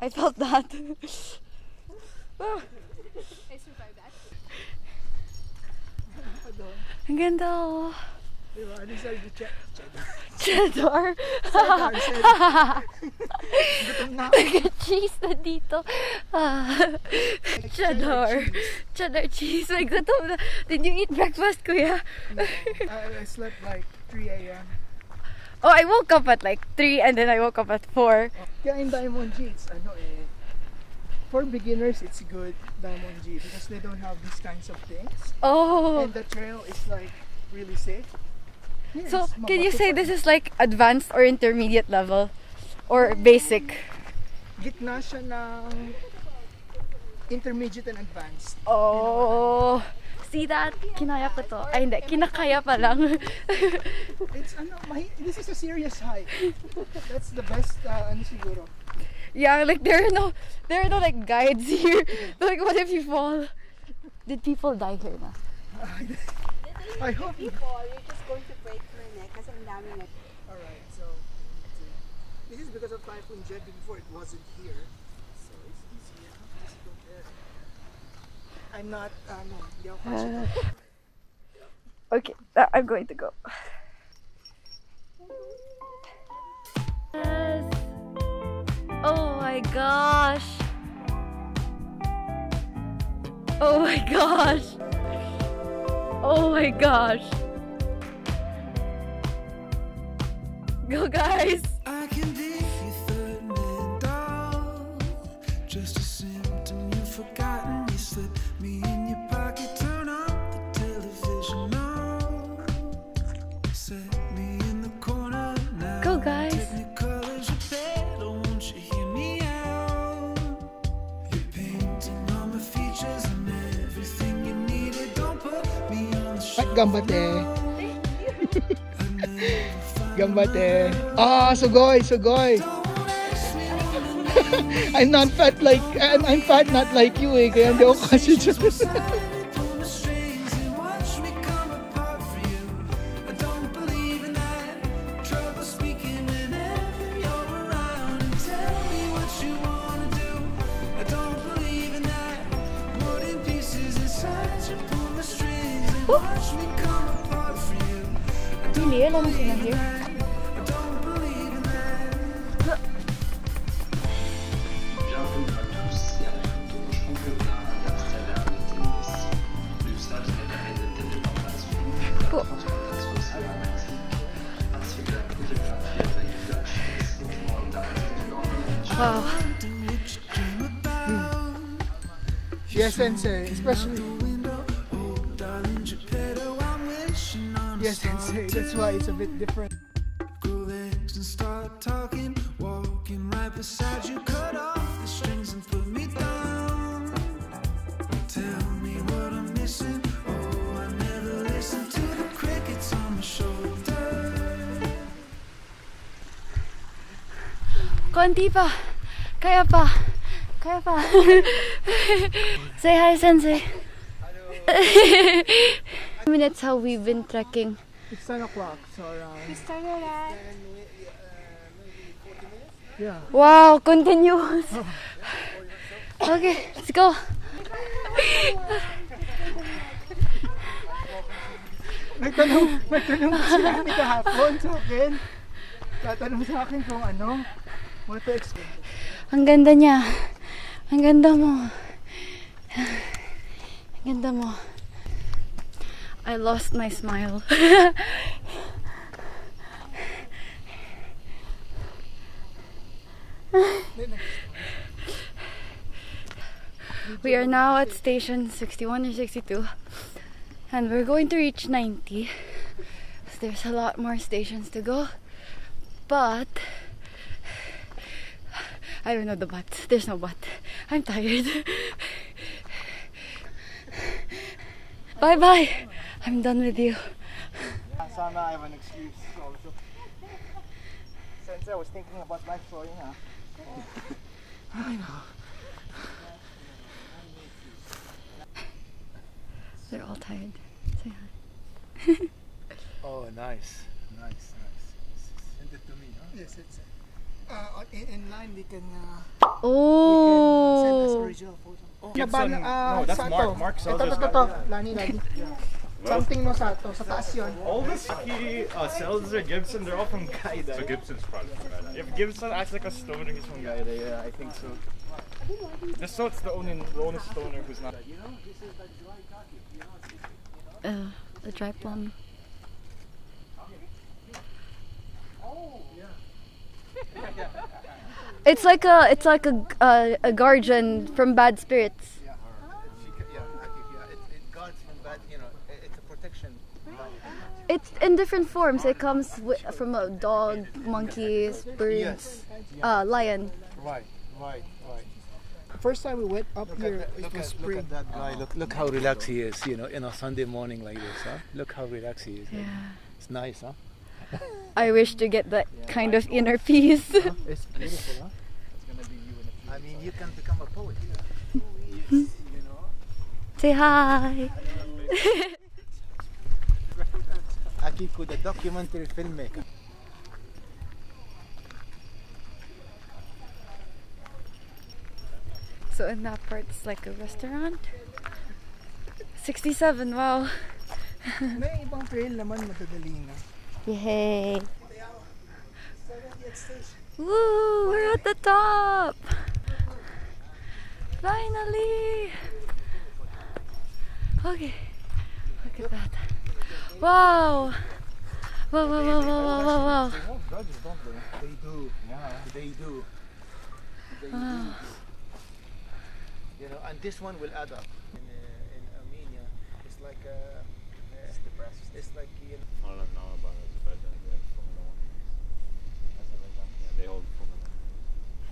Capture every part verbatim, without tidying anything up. I felt that. I survived that. Ang ganda oh. Diba? Ano yung sabi? Cheddar? Cheddar? Gutom na ako. Nag-cheese na dito. Cheddar. Cheddar cheese. Ay, gutom na. Did you eat breakfast, kuya? No. I, I slept like three A M Oh, I woke up at like three and then I woke up at four. Kaya in Diamond G, it's ano eh. For beginners, it's good, Diamond G, because they don't have these kinds of things. Oh. And the trail is like really safe. Yes, so, can you say this is like advanced or intermediate level? Or basic? Gitna siya ng intermediate and advanced. Oh. You know, see that? Kinaya ko to. Ay hindi, kinakaya pa lang. It's ano, this is a serious hike. That's the best uh, ano siguro. Yeah, like there are no there are no like guides here. Like what if you fall? Did people die here na? I hope if you fall, you're just going to break your neck kasi ang dami neck. All right. So this is because of Typhoon Jet. Before it wasn't here. So it's easier to go there. I'm not, uh, no, uh, okay, I'm going to go. Yes. Oh my gosh. Oh my gosh. Oh my gosh. Go guys. I can be third doll. Just a symptom you've forgotten. Me in your pocket, turn up the television now. Set me in the corner now. Go guys. Technicolor's your better, won't you hear me out? You're painting all my features and everything you needed. Don't put me on the show. Gambate. Gambate. Ah, sugoi, sugoi. I'm not fat like I'm, I'm fat not like you eh, kaya hindi ako kasi just here. Wow. Mm. Yes, sensei, especially. Yes, sensei, that's why it's a bit different. Go legs and start talking, walking right beside you, cut off the strings and put me down. Tell me what I'm missing. Oh, I never listen to the crickets on my shoulder. Konti pa. Kaya pa. Kaya pa. Say hi, sensei. Hello. I mean, that's how we've been trekking. It's ten o'clock, so around. It's ten o'clock. Yeah. Wow, continuous. Okay, let's go. Nagtanong, nagtanong sila ni kahapon sa akin. Tatanong sa akin kung ano. What to expect. Ang ganda niya. Ang ganda mo. Ang ganda mo. I lost my smile. We are now at station sixty-one or sixty-two and we're going to reach ninety. So there's a lot more stations to go, but I don't know the but. There's no but. I'm tired. Bye bye. I'm done with you. Sana I have an excuse also. Since I was thinking about life for you, huh? I know. They're all tired. Say hi. Oh, nice. Nice, nice. Send it to me, huh? Yes, it's it. uh, in, in line we can, uh, oh. we can send us original photo. Oh, Gibson, uh, no, that's Mark. Mark sells us. Ito, ito, Lani, Lani. Something no sa to, sa taas yun. All the Saki uh, sells their Gibson, they're all from Gaida. So Gibson's probably from Gaida. If Gibson acts like a stoner, he's from Gaida, yeah, I think so. Just so it's the only, the only stoner who's not. Uh, the dry plum. It's like a, it's like a, uh, a guardian from bad spirits. Yeah, she, yeah, yeah. It, it guards from bad, you know, it, it's a protection. It's in different forms. It comes w from a dog, monkeys, birds, yes. uh, lion. Right, right, right. First time we went up look here, that, it was spring. Look at that guy. Look, look how relaxed he is. You know, in a Sunday morning like this, huh? Look how relaxed he is. Yeah. It's nice, huh? I wish to get that yeah, kind of inner peace. Huh? It's beautiful, huh? It's gonna be you in a few. I mean, you can become a poet. Yeah. Yes, you know. Say hi. Akiko, the documentary filmmaker. So in that part, it's like a restaurant. sixty-seven. Wow. May ibang trail naman madadali na. Yay! Woo! We're at the top! Finally! Okay, look at that. Wow! Wow, wow, wow, wow, wow, wow. They do, yeah, they do. They do. You know, and this one will add up. In, uh, in Armenia, it's like a... Uh, it's like... You know, I don't know about it.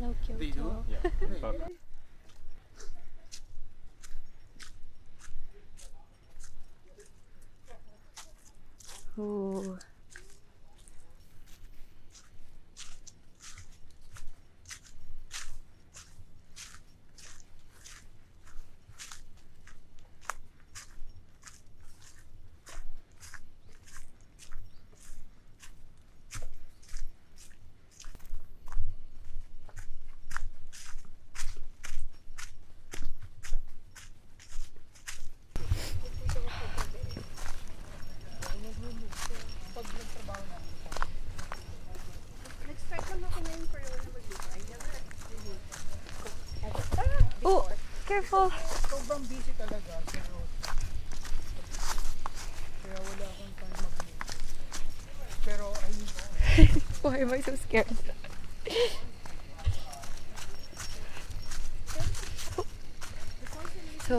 Hello, Kyoto. They do? Yeah. Ooh. Careful. Sobrang busy talaga sa road. Kaya wala akong time mag-meet. Pero I need to. Why am I so scared? So,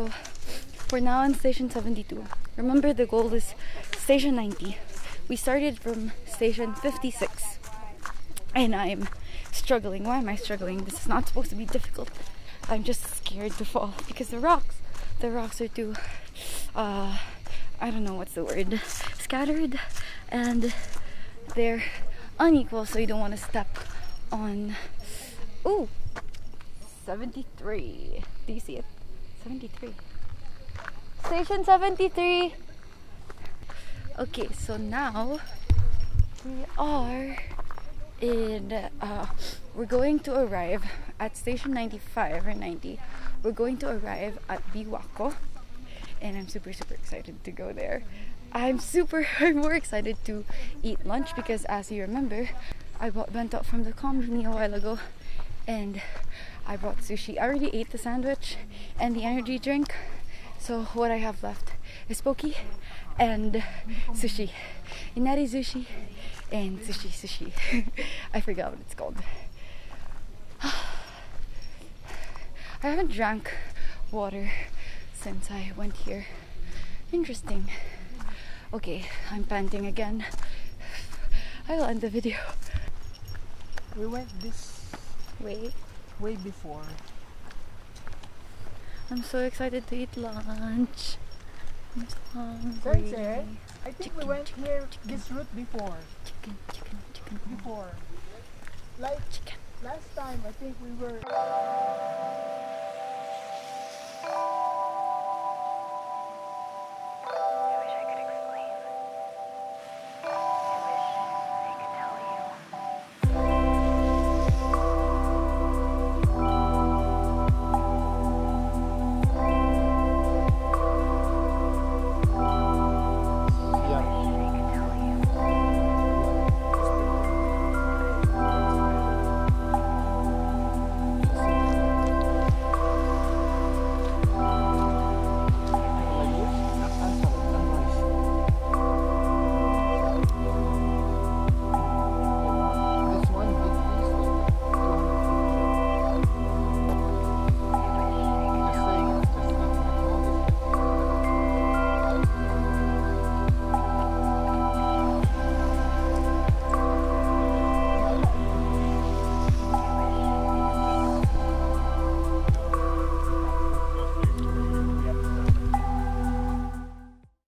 we're now on station seventy-two. Remember, the goal is station ninety. We started from station fifty-six. And I'm struggling. Why am I struggling? This is not supposed to be difficult. I'm just scared to fall because the rocks, the rocks are too, uh, I don't know what's the word, scattered, and they're unequal, so you don't want to step on. Ooh, seventy-three. Do you see it? seventy-three. Station seventy-three. Okay, so now we are in. Uh, we're going to arrive at station ninety-five or ninety. We're going to arrive at Biwako, and I'm super super excited to go there. I'm super I'm more excited to eat lunch because, as you remember, I bought bento from the combini a while ago, and I brought sushi. I already ate the sandwich and the energy drink, so what I have left is poke and sushi. Inari sushi and sushi sushi. I forgot what it's called. I haven't drank water since I went here. Interesting. Okay, I'm panting again. I will end the video. We went this way, way before. I'm so excited to eat lunch. I'm so hungry. Sensei, I think chicken, we went chicken, here chicken. This route before. Chicken, chicken, chicken. Before. Like chicken. Last time, I think we were.